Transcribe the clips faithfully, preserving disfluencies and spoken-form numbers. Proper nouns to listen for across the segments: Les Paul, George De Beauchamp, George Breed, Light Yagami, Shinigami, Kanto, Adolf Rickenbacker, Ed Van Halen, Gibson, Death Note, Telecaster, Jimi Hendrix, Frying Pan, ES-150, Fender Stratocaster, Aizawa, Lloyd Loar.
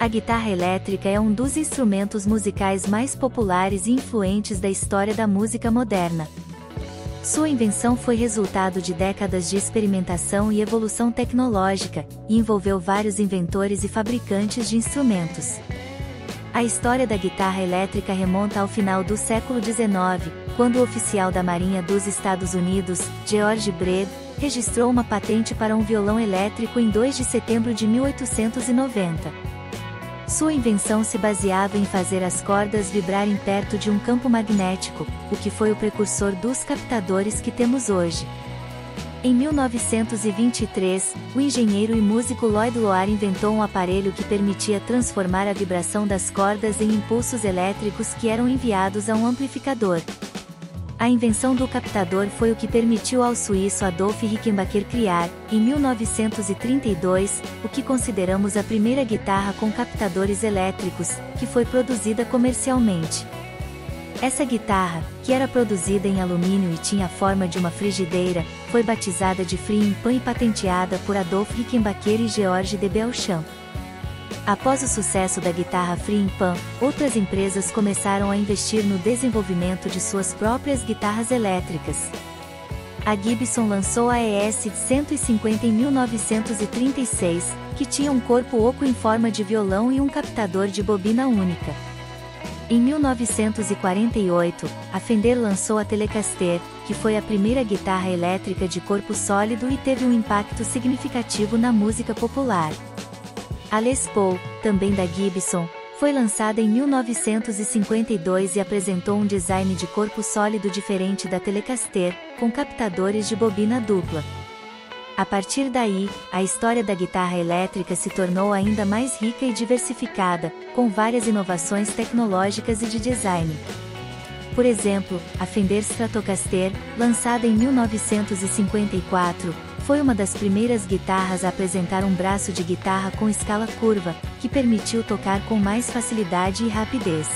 A guitarra elétrica é um dos instrumentos musicais mais populares e influentes da história da música moderna. Sua invenção foi resultado de décadas de experimentação e evolução tecnológica, e envolveu vários inventores e fabricantes de instrumentos. A história da guitarra elétrica remonta ao final do século dezenove, quando o oficial da Marinha dos Estados Unidos, George Breed, registrou uma patente para um violão elétrico em dois de setembro de mil oitocentos e noventa. Sua invenção se baseava em fazer as cordas vibrarem perto de um campo magnético, o que foi o precursor dos captadores que temos hoje. Em mil novecentos e vinte e três, o engenheiro e músico Lloyd Loar inventou um aparelho que permitia transformar a vibração das cordas em impulsos elétricos que eram enviados a um amplificador. A invenção do captador foi o que permitiu ao suíço Adolf Rickenbacker criar, em mil novecentos e trinta e dois, o que consideramos a primeira guitarra com captadores elétricos, que foi produzida comercialmente. Essa guitarra, que era produzida em alumínio e tinha a forma de uma frigideira, foi batizada de Frying Pan e patenteada por Adolf Rickenbacker e George De Beauchamp. Após o sucesso da guitarra Frying Pan, outras empresas começaram a investir no desenvolvimento de suas próprias guitarras elétricas. A Gibson lançou a E S cento e cinquenta em mil novecentos e trinta e seis, que tinha um corpo oco em forma de violão e um captador de bobina única. Em mil novecentos e quarenta e oito, a Fender lançou a Telecaster, que foi a primeira guitarra elétrica de corpo sólido e teve um impacto significativo na música popular. A Les Paul, também da Gibson, foi lançada em mil novecentos e cinquenta e dois e apresentou um design de corpo sólido diferente da Telecaster, com captadores de bobina dupla. A partir daí, a história da guitarra elétrica se tornou ainda mais rica e diversificada, com várias inovações tecnológicas e de design. Por exemplo, a Fender Stratocaster, lançada em mil novecentos e cinquenta e quatro, foi uma das primeiras guitarras a apresentar um braço de guitarra com escala curva, que permitiu tocar com mais facilidade e rapidez.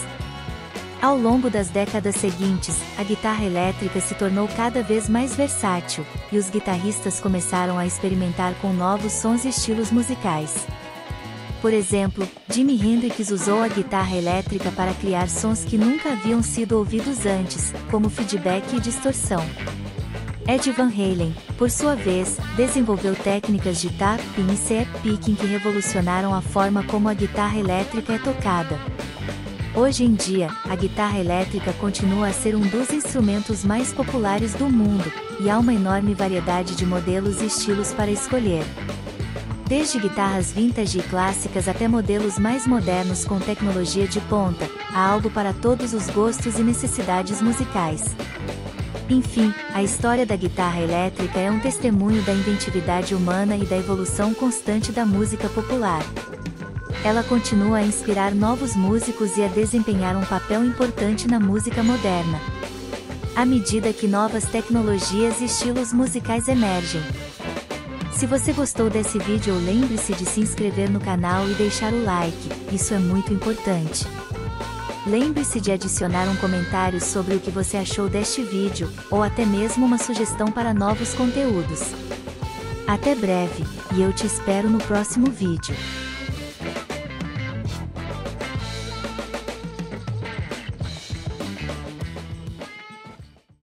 Ao longo das décadas seguintes, a guitarra elétrica se tornou cada vez mais versátil, e os guitarristas começaram a experimentar com novos sons e estilos musicais. Por exemplo, Jimi Hendrix usou a guitarra elétrica para criar sons que nunca haviam sido ouvidos antes, como feedback e distorção. Ed Van Halen, por sua vez, desenvolveu técnicas de tapping e snare picking que revolucionaram a forma como a guitarra elétrica é tocada. Hoje em dia, a guitarra elétrica continua a ser um dos instrumentos mais populares do mundo, e há uma enorme variedade de modelos e estilos para escolher. Desde guitarras vintage e clássicas até modelos mais modernos com tecnologia de ponta, há algo para todos os gostos e necessidades musicais. Enfim, a história da guitarra elétrica é um testemunho da inventividade humana e da evolução constante da música popular. Ela continua a inspirar novos músicos e a desempenhar um papel importante na música moderna. À medida que novas tecnologias e estilos musicais emergem. Se você gostou desse vídeo, lembre-se de se inscrever no canal e deixar o like, isso é muito importante. Lembre-se de adicionar um comentário sobre o que você achou deste vídeo, ou até mesmo uma sugestão para novos conteúdos. Até breve, e eu te espero no próximo vídeo.